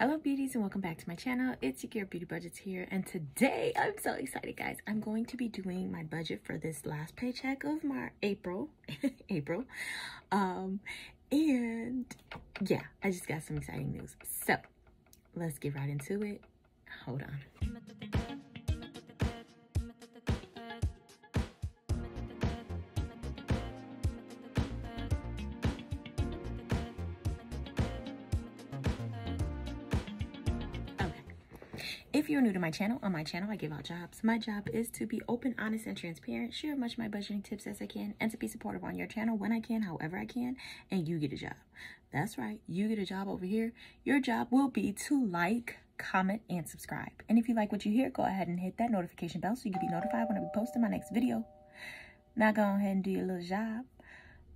Hello beauties and welcome back to my channel. It's your girl Beauty Budgetz here, and today I'm so excited, guys. I'm going to be doing my budget for this last paycheck of my April. And yeah, I just got some exciting news. So let's get right into it. Hold on. If you're new to my channel, on my channel I give out jobs. My job is to be open, honest, and transparent, share as much of my budgeting tips as I can, and to be supportive on your channel when I can, however I can, and you get a job. That's right, you get a job over here. Your job will be to like, comment, and subscribe. And if you like what you hear, go ahead and hit that notification bell so you can be notified when I post my next video. Now go ahead and do your little job.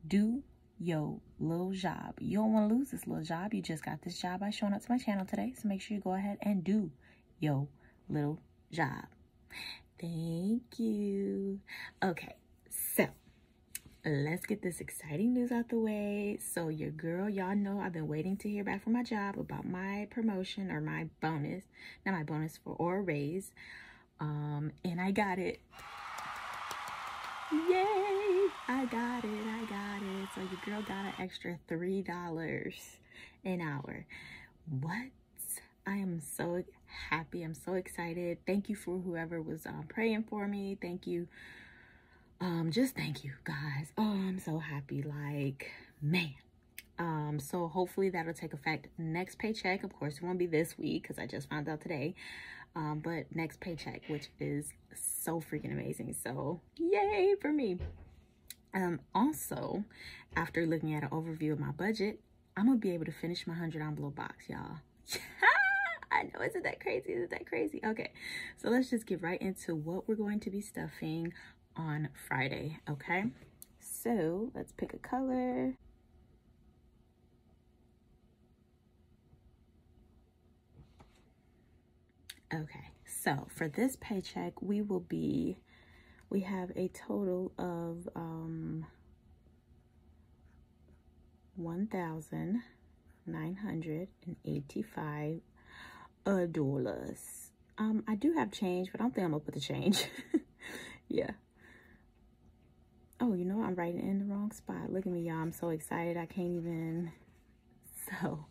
Do your little job. You don't want to lose this little job. You just got this job by showing up to my channel today, so make sure you go ahead and do yo little job. Thank you. Okay, so let's get this exciting news out the way. So your girl, y'all know I've been waiting to hear back from my job about my promotion or my bonus. Not my bonus for or a raise. And I got it. Yay! I got it. So your girl got an extra $3 an hour. What? I am so happy. I'm so excited. Thank you for whoever was praying for me. Thank you. Just thank you, guys. Oh, I'm so happy. Like, man. So hopefully that'll take effect next paycheck. Of course, it won't be this week because I just found out today. But next paycheck, which is so freaking amazing. So yay for me. Also, after looking at an overview of my budget, I'm gonna be able to finish my 100 envelope box, y'all. I know, isn't that crazy? Okay, so let's just get right into what we're going to be stuffing on Friday, okay? So let's pick a color. Okay, so for this paycheck, we have a total of 1,985 $1. I do have change, but I don't think I'm gonna put the change. Yeah. Oh, you know what? I'm writing in the wrong spot. Look at me, y'all. I'm so excited. I can't even. So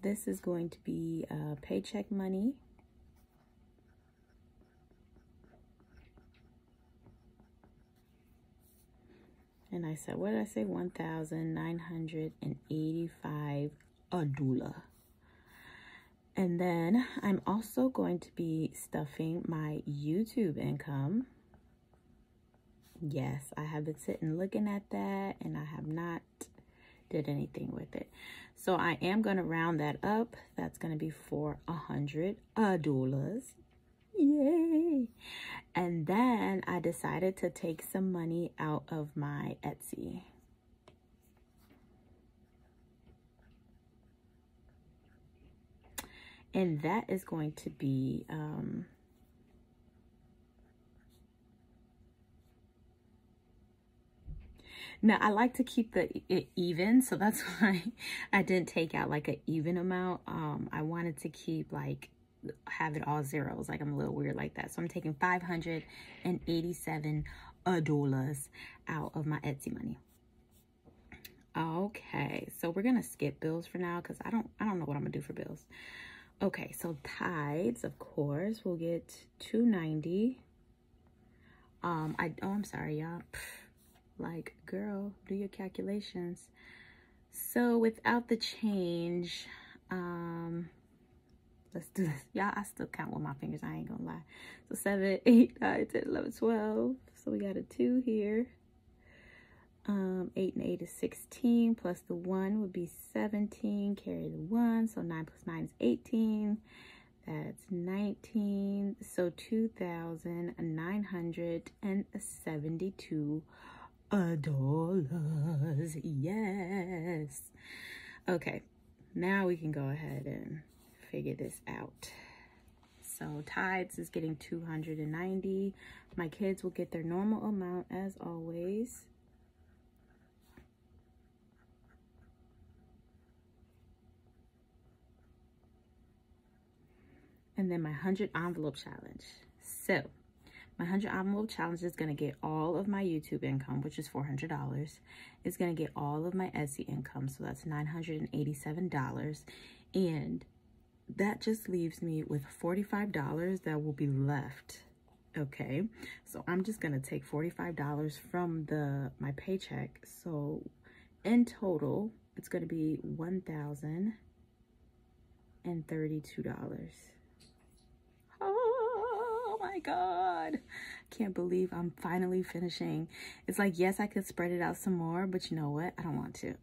this is going to be paycheck money. And I said, what did I say? 1,985 $1. And then I'm also going to be stuffing my YouTube income. Yes, I have been sitting looking at that and I have not did anything with it. So I am going to round that up. That's going to be for $100. Yay! And then I decided to take some money out of my Etsy. And that is going to be now I like to keep it even, so that's why I didn't take out like an even amount. I wanted to keep like have it all zeros. Like, I'm a little weird like that, so I'm taking $587 out of my Etsy money. Okay, so we're gonna skip bills for now because I don't know what I'm gonna do for bills. Okay, so tithes, of course, we'll get $290. I'm sorry, y'all. Like, girl, do your calculations. So without the change, let's do this. Y'all, I still count with my fingers, I ain't gonna lie. So 7, 8, 9, 10, 11, 12. So we got a 2 here. 8 and 8 is 16, plus the 1 would be 17, carry the 1, so 9 plus 9 is 18, that's 19, so $2,972. Yes. Okay, now we can go ahead and figure this out. So tithes is getting 290. My kids will get their normal amount as always. and then my 100 envelope challenge. So my 100 envelope challenge is going to get all of my YouTube income, which is $400. It's going to get all of my Etsy income, so that's $987. And that just leaves me with $45 that will be left. Okay, so I'm just gonna take $45 from my paycheck. So in total, it's gonna be $1,032. Oh my God, can't believe I'm finally finishing. It's like, yes, I could spread it out some more, but you know what? I don't want to.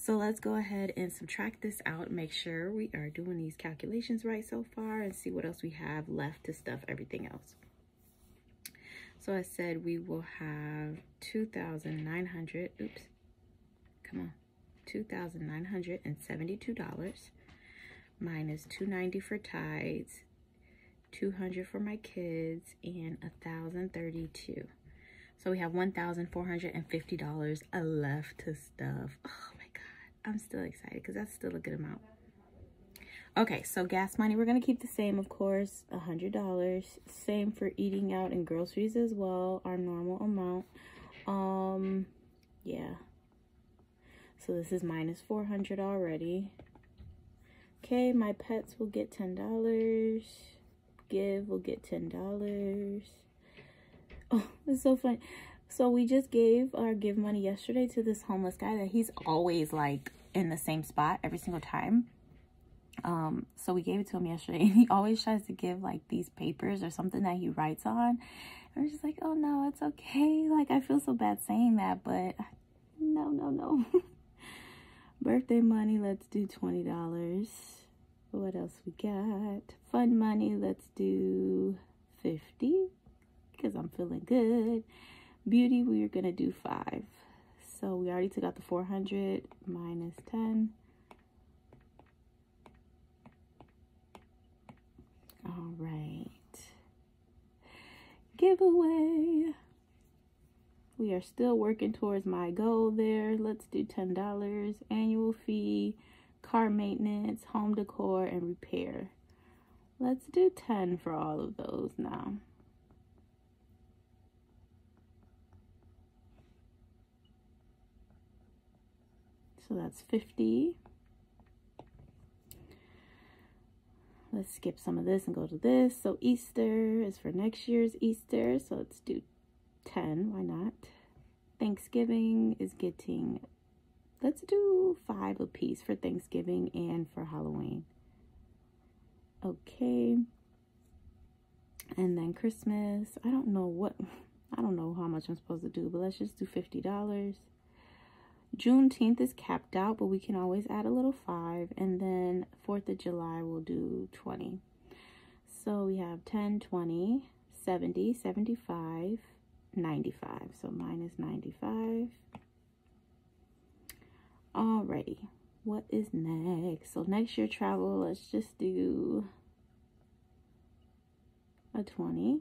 So let's go ahead and subtract this out, make sure we are doing these calculations right so far, and see what else we have left to stuff everything else. So I said we will have 2,900, oops, come on, $2,972, minus $290 for tithes, $200 for my kids, and $1,032. So we have $1,450 left to stuff. Oh my God. I'm still excited because that's still a good amount. Okay, so gas money, we're going to keep the same, of course, $100. Same for eating out and groceries as well, our normal amount. Yeah. So this is minus $400 already. Okay, my pets will get $10. Give will get $10. Oh, it's so funny. So we just gave our give money yesterday to this homeless guy that he's always like in the same spot every single time. So we gave it to him yesterday, and he always tries to give like these papers or something that he writes on. And we're just like, oh no, it's okay. Like, I feel so bad saying that, but no. Birthday money, let's do $20. What else we got? Fun money, let's do $50. Because I'm feeling good. Beauty, we are gonna do $5. So we already took out the 400 minus 10. All right, giveaway. We are still working towards my goal there. Let's do $10, annual fee, car maintenance, home decor, and repair. Let's do 10 for all of those now. So that's $50. Let's skip some of this and go to this. So Easter is for next year's Easter. So let's do 10. Why not? Thanksgiving is getting, let's do 5 apiece for Thanksgiving and for Halloween. Okay. And then Christmas. I don't know how much I'm supposed to do, but let's just do $50. Juneteenth is capped out, but we can always add a little 5. And then 4th of July, we'll do 20. So we have 10, 20, 70, 75, 95. So minus 95. Alrighty, what is next? So next year travel, let's just do a 20.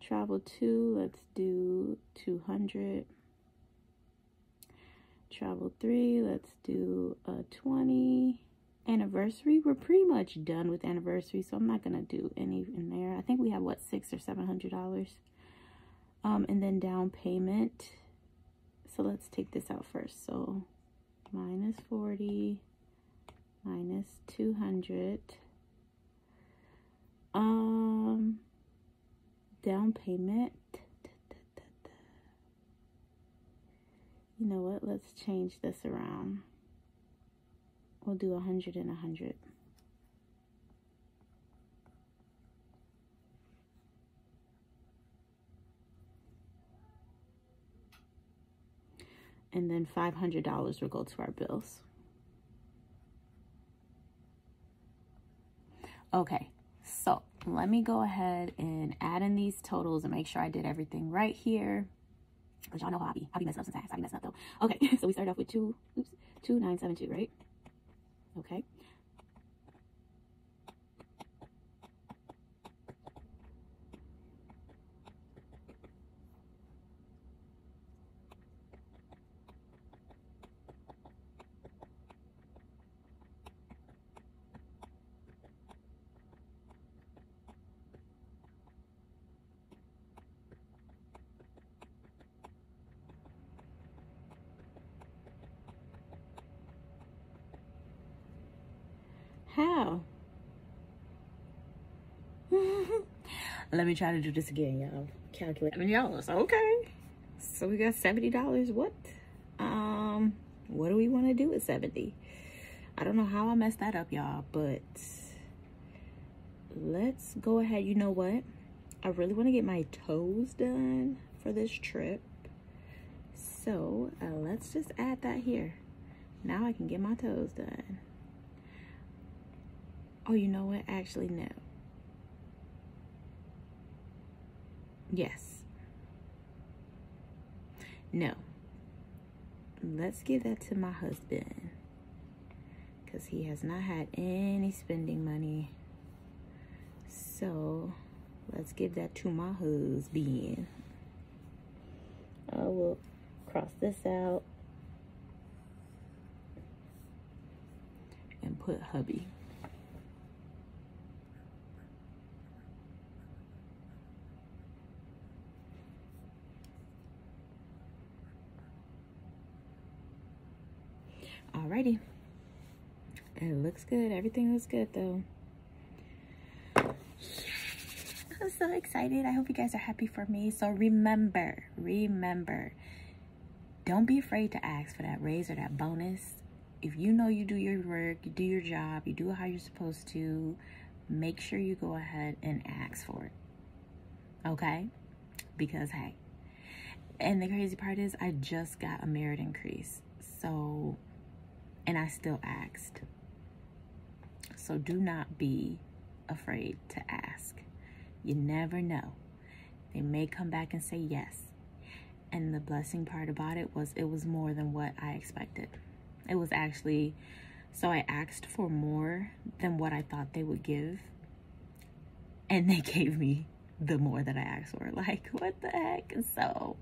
Travel 2, let's do 200. Travel 3, let's do a 20. Anniversary, we're pretty much done with anniversary, so I'm not gonna do any in there. I think we have what, $600 or $700. And then down payment. So let's take this out first. So minus 40, minus 200. Down payment. You know what? Let's change this around. We'll do 100 and 100. And then $500 will go to our bills. Okay, so let me go ahead and add in these totals and make sure I did everything right here. Because y'all know how I'll be messing up sometimes. I'll be messing up though. Okay, so we started off with 2,972, right? Okay. How? Let me try to do this again, y'all. Calculate. $7. Okay. So we got $70. What? What do we want to do with 70? I don't know how I messed that up, y'all, but let's go ahead. You know what? I really want to get my toes done for this trip. So let's just add that here. Now I can get my toes done. Oh, you know what? Actually, no. Yes. No. Let's give that to my husband, because he has not had any spending money. So let's give that to my husband. I will cross this out and put hubby. Alrighty, it looks good. Everything looks good though. I'm so excited. I hope you guys are happy for me. So remember, don't be afraid to ask for that raise or that bonus. If you know you do your work, you do your job, you do it how you're supposed to, make sure you go ahead and ask for it, okay? Because hey, and the crazy part is I just got a merit increase, so, and I still asked. So do not be afraid to ask. You never know. They may come back and say yes. And the blessing part about it was more than what I expected. It was actually, so I asked for more than what I thought they would give. And they gave me the more that I asked for. Like, what the heck? And so,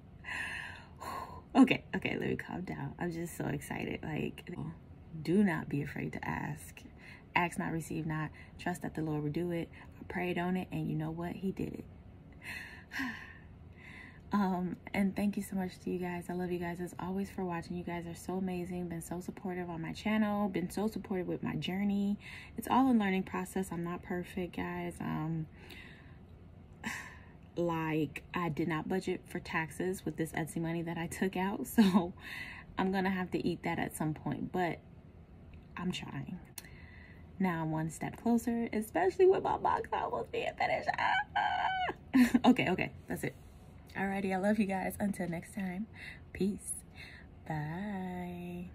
okay, let me calm down. I'm just so excited. Like, do not be afraid to ask. Ask not, receive not. Trust that the Lord will do it. I prayed on it, and you know what? He did it. And thank you so much to you guys. I love you guys as always for watching. You guys are so amazing. Been so supportive on my channel. Been so supportive with my journey. It's all a learning process. I'm not perfect, guys. Like, I did not budget for taxes with this Etsy money that I took out. So I'm going to have to eat that at some point. But I'm trying. Now I'm one step closer, especially with my box almost being finished. Okay, that's it. Alrighty, I love you guys. Until next time, peace. Bye.